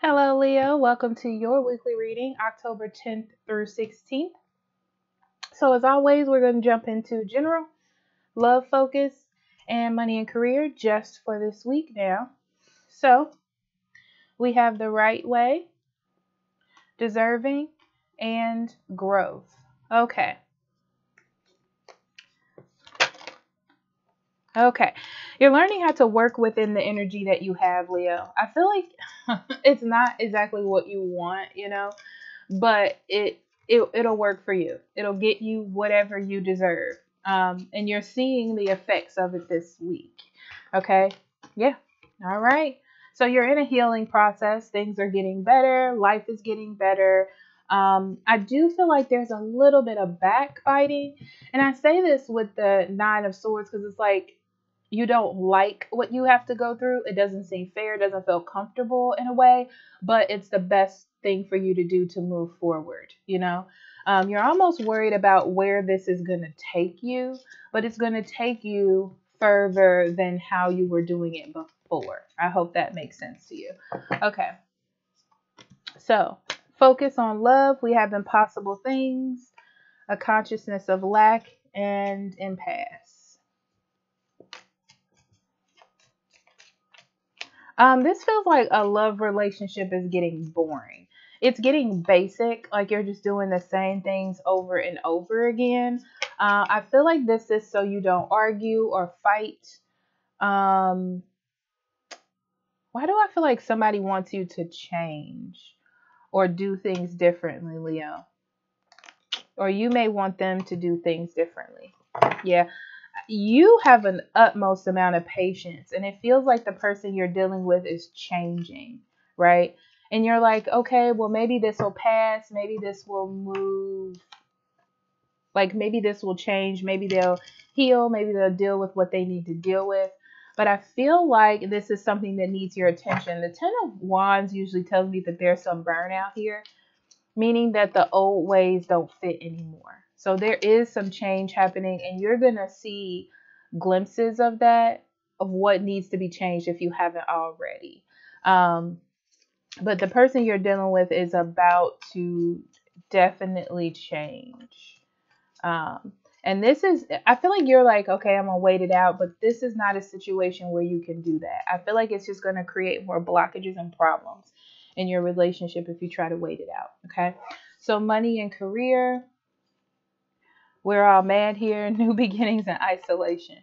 Hello, Leo. Welcome to your weekly reading, October 10th through 16th. So as always, we're going to jump into general, love, focus, and money and career just for this week now. So we have the right way, deserving, and growth. Okay, you're learning how to work within the energy that you have, Leo. I feel like it's not exactly what you want, you know, but it'll work for you. It'll get you whatever you deserve. And you're seeing the effects of it this week. Okay, yeah, all right. So you're in a healing process. Things are getting better. Life is getting better. I do feel like there's a little bit of backbiting. And I say this with the 9 of Swords because it's like, you don't like what you have to go through. It doesn't seem fair. It doesn't feel comfortable in a way, but it's the best thing for you to do to move forward. You know, you're almost worried about where this is going to take you, but it's going to take you further than how you were doing it before. I hope that makes sense to you. Okay. So focus on love. We have impossible things, a consciousness of lack, and impasse. This feels like a love relationship is getting boring. It's getting basic, like you're just doing the same things over and over again. I feel like this is so you don't argue or fight. Why do I feel like somebody wants you to change or do things differently, Leo? Or you may want them to do things differently. Yeah. You have an utmost amount of patience, and it feels like the person you're dealing with is changing, right? And you're like, okay, well, maybe this will pass. Maybe this will move. Like, maybe this will change. Maybe they'll heal. Maybe they'll deal with what they need to deal with. But I feel like this is something that needs your attention. The 10 of Wands usually tells me that there's some burnout here, meaning that the old ways don't fit anymore. So there is some change happening, and you're going to see glimpses of that, of what needs to be changed if you haven't already. But the person you're dealing with is about to definitely change. And this is, I feel like you're like, okay, I'm going to wait it out, but this is not a situation where you can do that. I feel like it's just going to create more blockages and problems in your relationship if you try to wait it out. Okay. So money and career. We're all mad here. New beginnings and isolation.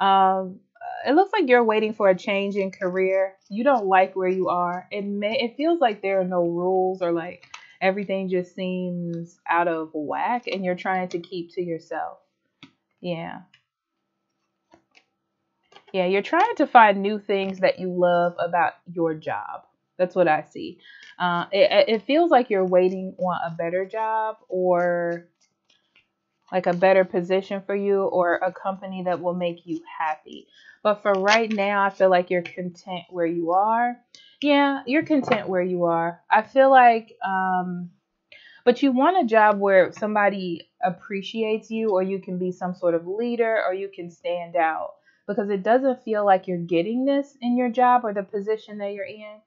It looks like you're waiting for a change in career. You don't like where you are. It feels like there are no rules, or like everything just seems out of whack, and you're trying to keep to yourself. Yeah. Yeah, you're trying to find new things that you love about your job. That's what I see. It feels like you're waiting on a better job, or like a better position for you, or a company that will make you happy. But for right now, I feel like you're content where you are. Yeah, you're content where you are. I feel like, but you want a job where somebody appreciates you, or you can be some sort of leader, or you can stand out, because it doesn't feel like you're getting this in your job or the position that you're in.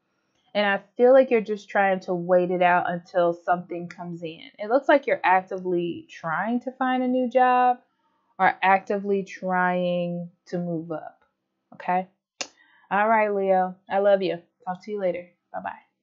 And I feel like you're just trying to wait it out until something comes in. It looks like you're actively trying to find a new job, or actively trying to move up. Okay? All right, Leo. I love you. Talk to you later. Bye-bye.